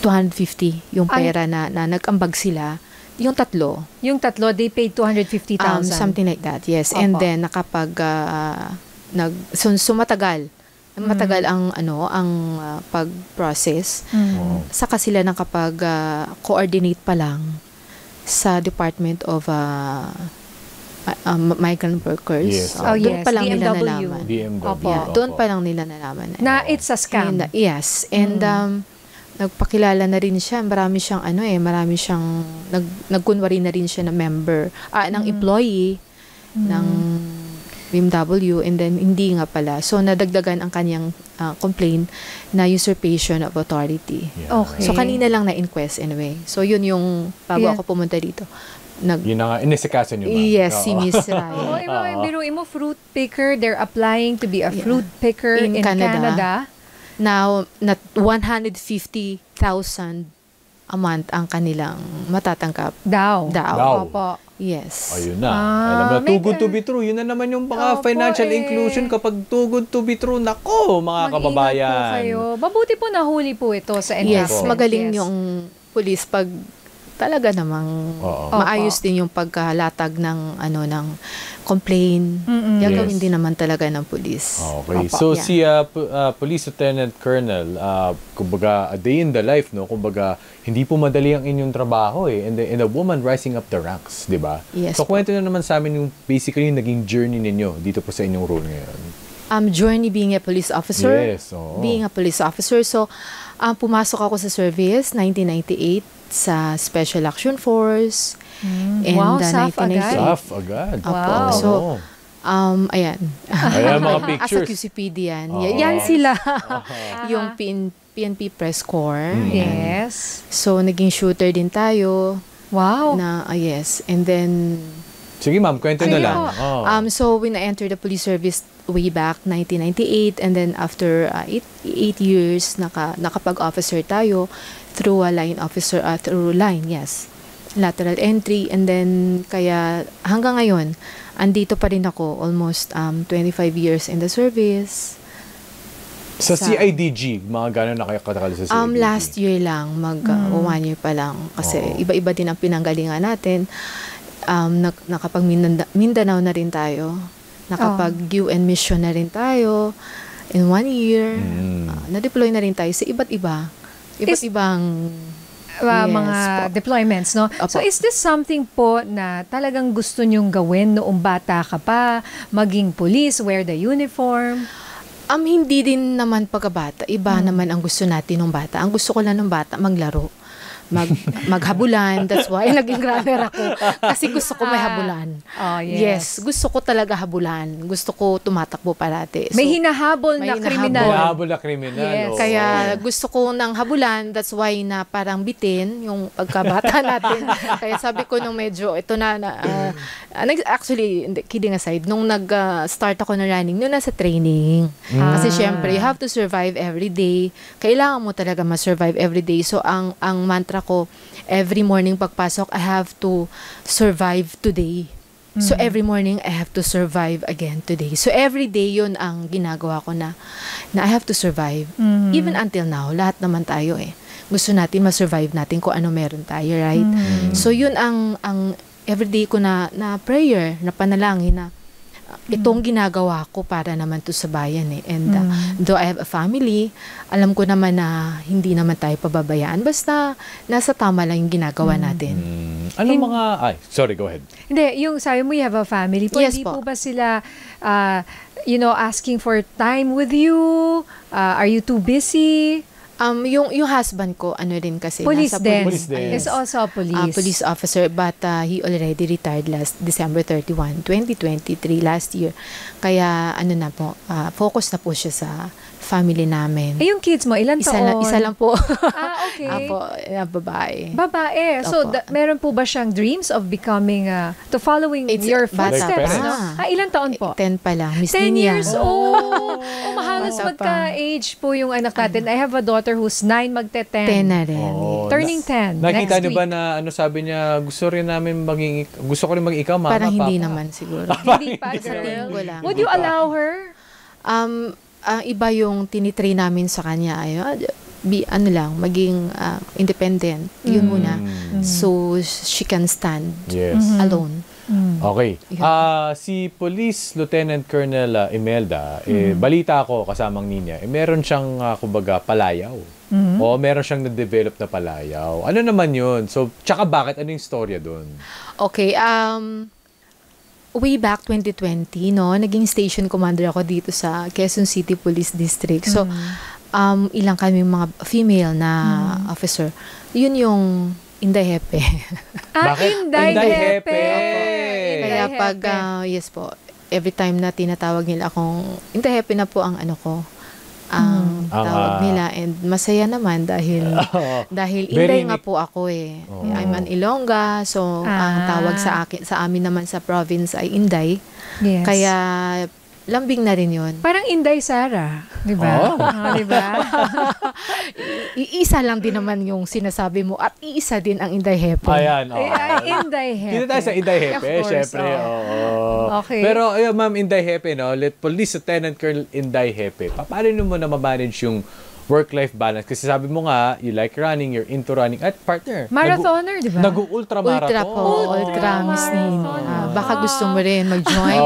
two hundred fifty yung pera Ay. na, na nag-ambag sila. Yung tatlo. Yung tatlo, they paid two hundred fifty thousand. Um, something like that, yes. Opo. And then, nakapag, uh, nag, so, so matagal. Matagal mm. ang, ano, ang uh, pag-process. Mm. Wow. Saka sila nakapag-coordinate uh, pa lang sa Department of uh, Um, migrant workers. Yes. Oh, doon yes. pa lang D M W. Nila nalaman. D M W. Yeah, doon pa lang nila nalaman. Na it's a scam. And, uh, yes. And mm. um, nagpakilala na rin siya. Marami siyang ano eh. Marami siyang nag, nagkunwari na rin siya na member. Ah, ng mm. employee mm. ng B M W. And then hindi nga pala. So nadagdagan ang kanyang uh, complaint na usurpation of authority. Yeah. Okay. So kanina lang na-inquest anyway. So yun yung bago yeah. ako pumunta dito. Nag yun na nga, inisikaso nyo ba? Yes, Oo. si Miz Raya. Oo, biruin mo, fruit picker, they're applying to be a yeah. fruit picker in, in Canada. Canada. Now, not one hundred fifty thousand a month ang kanilang matatangkap. Daw. Daw. Daw. Opo. Yes. Ayun na. Ah, alam na, too good to be true. Yun na naman yung mga opo, financial eh. inclusion kapag too good to be true. Nako, mga kababayan. Mag-ingat po kayo. Mabuti po nahuli po ito sa N F L. Yes, magaling yes. yung police pag... talaga namang Oo. maayos din yung pagkalatag ng ano ng complaint. Mm-mm. Yan yes. gawin din naman talaga ng police. Okay. Opa. So yeah. si uh, uh, Police Lieutenant Colonel, uh, kumbaga a day in the life, no? Kumbaga hindi po madali ang inyong trabaho eh. And, the, and a woman rising up the ranks, di ba? Yes. So kwento na naman sa amin yung basically yung naging journey ninyo dito po sa inyong role ngayon. um, journey being a police officer. Yes, oo. Being a police officer. So, um, pumasok ako sa service, nineteen ninety-eight, sa Special Action Force. Mm. And, wow, uh, S A F agad. S A F agad. Wow. Apo. So, Um, ayan. Ayan mga pictures. Asa Q C P D yan. Uh-huh. Yan sila. Uh-huh. Yung P N P Press Corps. Mm. Yes. So, naging shooter din tayo. Wow. Na, uh, yes. And then... Sige ma'am, kwento na lang. Oh. Um, so, when I entered the police service way back, nineteen ninety-eight, and then after uh, eight, eight years, naka, nakapag-officer tayo through a line officer, uh, through line, yes. Lateral entry, and then kaya hanggang ngayon, andito pa rin ako almost um, twenty-five years in the service. Sa, sa C I D G, mga gano'n na kaya katakali sa C I D G? Um, last year lang, mag mm. uh, one year pa lang. Kasi iba-iba oh. din ang pinanggalingan natin. Um, Nakapag-Mindanao na rin tayo. Nakapag-U N oh. mission na rin tayo. In one year, mm. uh, na-deploy na rin tayo sa iba't iba. Iba't ibang... Uh, yes, mga po. deployments, no? Opo. So, is this something po na talagang gusto nyong gawin noong bata ka pa? Maging police, wear the uniform? Um, hindi din naman pagkabata. Iba hmm. naman ang gusto natin nung bata. Ang gusto ko lang nung bata, maglaro. Mag, maghabulan. That's why naging runner ako. Kasi gusto ko may habulan. Ah. Oh, yes. yes. Gusto ko talaga habulan. Gusto ko tumatakbo parati. So, may hinahabol may na kriminal. May hinahabol na kriminal. Yes. Oh. Kaya gusto ko ng habulan. That's why na parang bitin yung pagkabata natin. Kaya sabi ko nung medyo, ito na, na uh, actually, kidding aside, nung nag-start ako ng running, nung nasa training. Ah. Kasi syempre, you have to survive every day. Kailangan mo talaga ma-survive every day. So, ang, ang mantra ko, every morning pagpasok, I have to survive today. Mm-hmm. So, every morning, I have to survive again today. So, every day, yun ang ginagawa ko na, na I have to survive. Mm-hmm. Even until now, lahat naman tayo eh. Gusto natin ma-survive natin kung ano meron tayo, right? Mm-hmm. So, yun ang, ang everyday ko na, na prayer, na panalangin na, itong ginagawa ko para naman to sa bayan eh. And uh, mm. though I have a family, alam ko naman na hindi naman tayo pababayaan. Basta nasa tama lang yung ginagawa natin. Mm. Anong In, mga... Ay, sorry, go ahead. Hindi, yung sabi mo you have a family. Po, yes hindi po. po ba sila, uh, you know, asking for time with you? Uh, are you too busy? Um, yung, yung husband ko, ano rin kasi. Police din. Police is also a police. Uh, police officer, but uh, he already retired last December thirty-first, twenty twenty-three, last year. Kaya, ano na po, uh, focus na po siya sa family namin. Eh, yung kids mo, ilan isa taon? Lang, isa lang po. Ah, okay. Apo, uh, babae. Babae. So, da, meron po ba siyang dreams of becoming, uh, to following It's your footsteps, no? Ah, ilan taon po? Ten pala. Miss Ten Nina. years old. Oh, mahalos magka-age po yung anak natin. I have a daughter who's nine, magte-ten. Ten na rin. Oh, Turning ten. Nakita niyo ba na ano sabi niya, gusto rin namin maging, gusto ko rin maging ikaw, mama, Parang papa. hindi naman siguro. hindi pa. Sa tingin ko lang. Would you allow her? Um, uh, iba yung tinitrain namin sa kanya. Ay, be, ano lang, maging uh, independent. Yun mm. muna. Mm. So, she can stand yes. alone. Mm. Okay. Uh, si Police Lieutenant Colonel uh, Imelda, mm. eh, balita ko kasamang niya, eh, meron siyang uh, kumbaga palayaw. Mm-hmm. O meron siyang na-develop na palayaw. Ano naman yun? So, tsaka bakit? Ano yung storya doon? Okay. Um, way back twenty twenty, no, naging station commander ako dito sa Quezon City Police District. So, mm-hmm. um, ilang kami mga female na mm-hmm. officer. Yun yung Inday Hepe. Ah, Inday, Inday Hepe! Hepe. Kaya pag, uh, yes po, every time na tinatawag nila akong, Inday Hepe na po ang ano ko, ang mm. tawag uh, nila. And masaya naman dahil, uh, dahil Inday nga po ako eh. Oh. I'm an Ilongga, so ah. ang tawag sa akin, sa amin naman sa province ay Inday. Yes. Kaya, lambing na rin yun. Parang Inday Sara, di ba? Oh. Oh, di ba? Iisa lang din naman yung sinasabi mo at iisa din ang Inday Hepe. Ayan. Oh. Inday Hepe. Dito tayo sa Inday Hepe, syempre. Oh. Oh. Okay. Pero, ayun, ma'am, Inday Hepe, no? Let Police Lieutenant Colonel Inday Hepe. Paano mo na ma-manage yung work-life balance? Kasi sabi mo nga, you like running, you're into running. At partner. Marathoner, di ba? Nag-ultra-marathon. Ultra po. Ultra, Miss Nina. Baka gusto mo rin mag-join.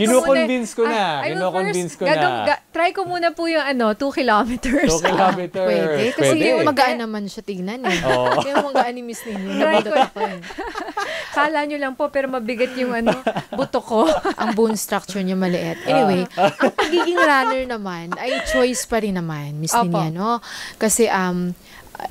Kino-convince ko na. Kino-convince ko na. Try ko muna po yung ano, two kilometers. two kilometers. Pwede. Kasi yung magaan naman siya tignan eh. Kaya magaan ni Miss Nini. Try ko. Kala nyo lang po, pero mabigat yung ano, buto ko. Ang bone structure niya maliit. Anyway, ang pagiging runner naman ay choice pa rin naman, Miss Nini, ano? Kasi um,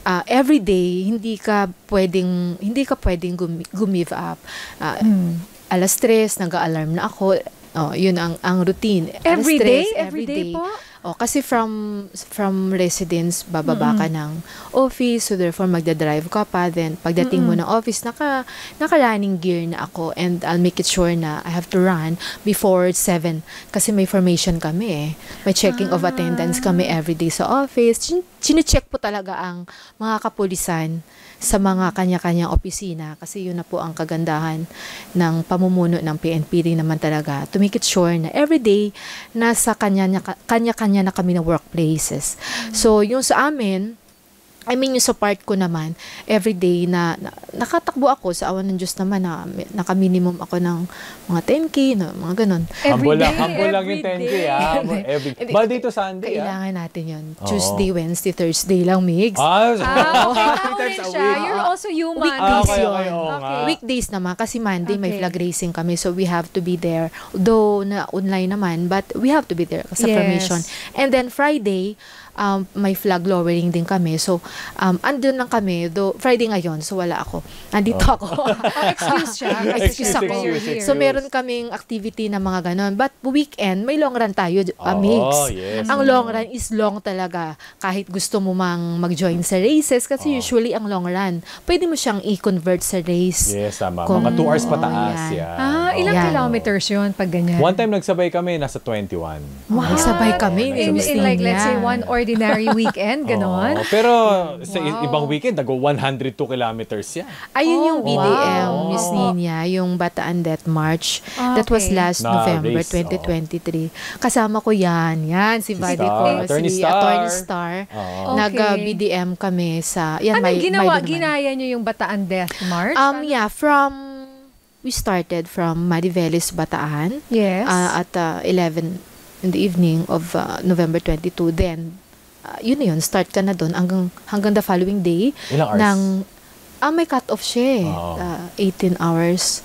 Uh, every day hindi ka pwedeng hindi ka pwedeng gum gumive up. Uh, mm. Alas tres nag-a-alarm na ako. Oh, yun ang ang routine. Every alas day, tres, every day, day po. Oh, kasi from from residence bababa mm -mm. ka ng office, so therefore magda-drive ka pa, then pagdating mm -mm. mo ng office naka naka running gear na ako, and I'll make it sure na I have to run before seven kasi may formation kami eh. May checking ah. of attendance kami every day sa office. Chine-check po talaga ang mga kapulisan sa mga kanya-kanyang opisina kasi yun na po ang kagandahan ng pamumuno ng P N P rin naman talaga to make it sure na everyday nasa kanya-kanya na kami na workplaces. Mm-hmm. So yung sa amin, I mean yung sa part ko naman, everyday na, na nakatakbo ako sa awan ng Diyos naman na naka-minimum ako ng mga ten K, no, mga ganun. Every day, every lang yung ten K, day. Ha? Every, ba dito Sunday, kailangan ha? Natin yun. Oh. Tuesday, Wednesday, Thursday lang, Migs. Ah, okay. Three times a week. You're also human. Weekdays ah, okay, okay, yun. Okay, okay. Weekdays naman, kasi Monday okay. may flag racing kami, so we have to be there. Though na online naman, but we have to be there sa yes. permission. And then Friday, Um, may flag lowering din kami. So, um, andun lang kami. Though, Friday ngayon, so wala ako. Andito oh. ako. Oh, excuse siya. Excuse, excuse ako. Excuse, so, meron kaming activity na mga ganon. But, weekend, may long run tayo. Uh, mix. Oh, yes. Ang long run is long talaga. Kahit gusto mo mang mag-join sa races, kasi oh. usually ang long run, pwede mo siyang i-convert sa race. Yes, tama. Kung, mga two hours pataas. Oh, yan. Yan. Ah, ilang oh. kilometers yun pag ganyan? One time, nagsabay kami, nasa twenty-one. Wow. Nagsabay kami. Oh, nagsabay in, in like, let's say, one or ordinary weekend, ganon. Oh, pero sa wow. ibang weekend, nag-go one hundred two kilometers yan. Ayun oh, yung B D M, wow. Miss Nina, yung Bataan Death March. Okay. That was last na, November race, twenty twenty-three. Oh. Kasama ko yan, yan, si Buddy ko, si Attorney Star. Oh. Okay. Nag-B D M kami sa, yan, anong may, ginawa, may ginaya nyo yung Bataan Death March? Um, ano? Yeah, from we started from Mariveles, Bataan. Yes. Uh, at uh, eleven in the evening of uh, November twenty-two. Then, Uh, yun na yun, start ka na doon hanggang, hanggang the following day. Ilang hours? Ng, ah, may cut-off siya eh. Oh. Uh, eighteen hours.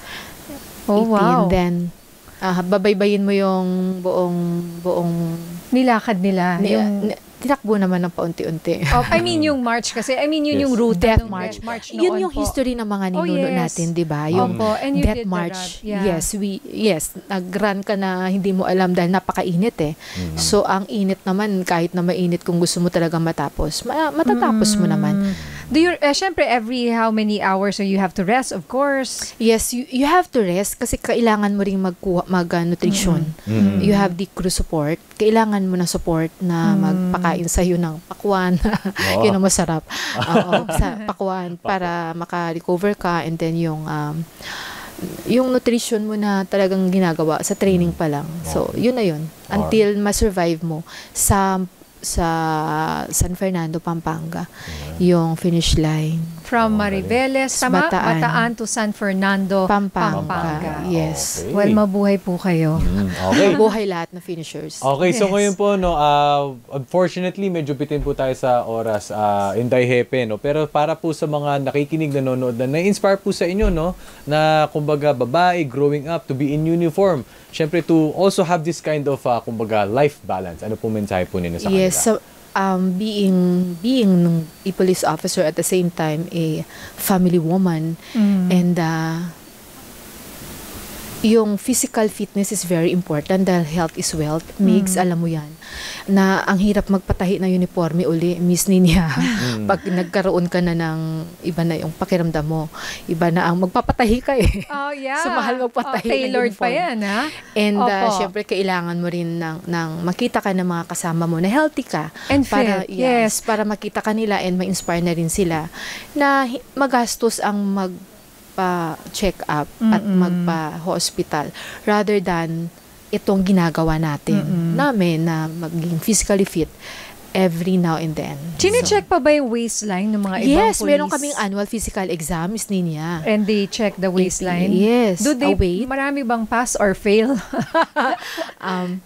Oh, eighteen, wow. Then, uh, babaybayin mo yung buong, buong... Nilakad nila. Ni, yung... Tinakbo naman ng paunti-unti. Oh, I mean yung March kasi. I mean yun yes. yung route. Death March. March yun yung po. History ng mga ninuno oh, yes. natin, di ba? Yung um, Death March. Yeah. Yes, we, yes, nag-run ka na hindi mo alam dahil napakainit eh. Mm-hmm. So, ang init naman, kahit na mainit kung gusto mo talaga matapos, ma matatapos mm-hmm. mo naman. Do you, uh, syempre, every how many hours so you have to rest, of course. Yes, you, you have to rest kasi kailangan mo rin magkuha, mag-nutrition. Uh, mm-hmm. You have the crew support. Kailangan mo na support na mm-hmm. magpakain sa'yo ng pakwan. Oh. Yun ang masarap. Oo, sa pakwan para maka-recover ka, and then yung um, yung nutrition mo na talagang ginagawa sa training pa lang. So, yun na yun. Until ma-survive mo sa sa San Fernando, Pampanga. Yeah. Yung finish line. From Mariveles, tama, Bataan. Bataan to San Fernando, Pampanga. Pampanga. Yes. Okay. Well, mabuhay po kayo. Mm, okay. Mabuhay lahat na finishers. Okay, yes. So ngayon po, no, uh, unfortunately, medyo bitin po tayo sa oras, uh, Inday Hepe, no? Pero para po sa mga nakikinig, nanonood, na na-inspire po sa inyo, no? Na, kumbaga, babae, growing up, to be in uniform. Siyempre, to also have this kind of, uh, kumbaga, life balance. Ano po mensahe po ninyo sa kanila? Yes. So, um, being being a police officer at the same time a family woman, mm. and uh, yung physical fitness is very important dahil health is wealth. Migs, mm. alam mo yan. Na ang hirap magpatahi na uniforme uli, Miss Nina. Mm. Pag nagkaroon ka na ng iba na yung pakiramdam mo, iba na ang magpapatahi ka eh. Oh, yeah. So, mahal magpatahi. Oh, tailored pa yan, ha? And, uh, syempre, kailangan mo rin ng, ng makita ka ng mga kasama mo na healthy ka. And para, fit. Yes. Para makita ka nila and ma-inspire na rin sila na magastos ang mag pa-check up mm-mm. at magpa-hospital rather than itong ginagawa natin mm-mm. namin na maging physically fit every now and then. Chine-check so, pa ba yung waistline ng mga ibang yes, police? Yes, meron kaming annual physical exams niya. And they check the waistline? A P, yes. Do they, await. Marami bang pass or fail? um,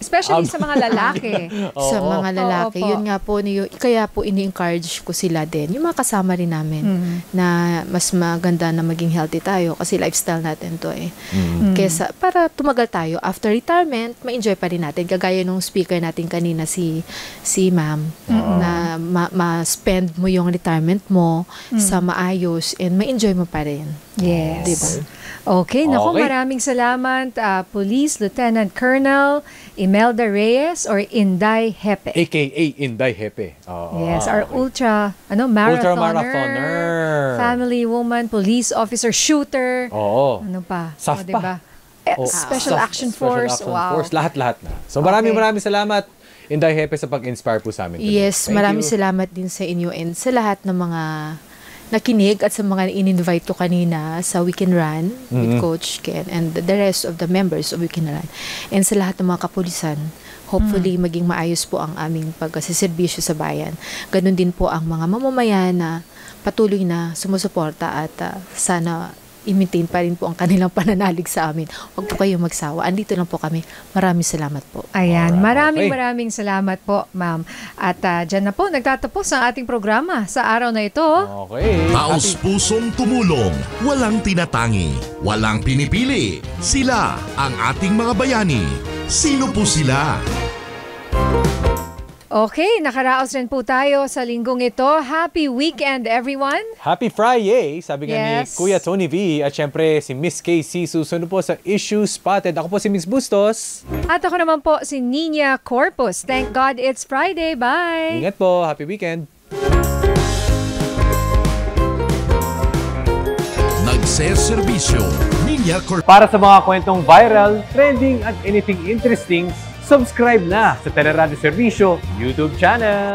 Especially um, sa mga lalaki. oh, sa mga lalaki. Oh, oh, yun nga po, yun, kaya po ini-encourage ko sila din. Yung mga kasama rin namin mm-hmm. na mas maganda na maging healthy tayo kasi lifestyle natin to eh. Mm-hmm. Kesa, para tumagal tayo after retirement, ma-enjoy pa rin natin. Kagaya nung speaker natin kanina si si ma'am mm-hmm. na ma-spend ma mo yung retirement mo mm-hmm. sa maayos and ma-enjoy mo pa rin. Yes. Diba? Okay. Naku, okay. Maraming salamat uh, Police Lieutenant Colonel Imelda Reyes or Inday Hepe. A K A Inday Hepe. Oh, yes. Our okay. ultra, ano, marathoner, ultra marathoner. Family woman, police officer, shooter. Oo. Ano pa? Saf o, diba? Pa. Eh, oh, Special ah. Action Force. Special Action wow. Force. Lahat-lahat na. So maraming okay. maraming salamat Inday Hepe sa pag-inspire po sa amin. Yes, maraming salamat din sa inyo and sa lahat ng mga nakinig at sa mga in-invite ko kanina sa Weekend Run mm-hmm. with Coach Ken and the rest of the members of Weekend Run and sa lahat ng mga kapulisan. Hopefully, mm-hmm. maging maayos po ang aming pagsiservisyo sa bayan. Ganun din po ang mga mamamayan na patuloy na sumusuporta at uh, sana i-maintain pa rin po ang kanilang pananalig sa amin. Huwag po kayong magsawa. Andito lang po kami. Maraming salamat po. Ayan. Maraming maraming salamat po, ma'am. At uh, dyan na po, nagtatapos ang ating programa sa araw na ito. Okay. Taos-pusong tumulong. Walang tinatangi. Walang pinipili. Sila ang ating mga bayani. Sino po sila? Okay, nakaraos rin po tayo sa linggong ito. Happy weekend, everyone! Happy Friday! Sabi nga yes. ni Kuya Tony V at syempre si Miz Casey. Susunod po sa Issue Spotted. Ako po si Migs Bustos. At ako naman po si Nina Corpuz. Thank God it's Friday. Bye! Ingat po. Happy weekend! Nagseservisyo, Nina Corpuz. Para sa mga kwentong viral, trending at anything interesting, subscribe na sa Teleradyo Serbisyo YouTube channel.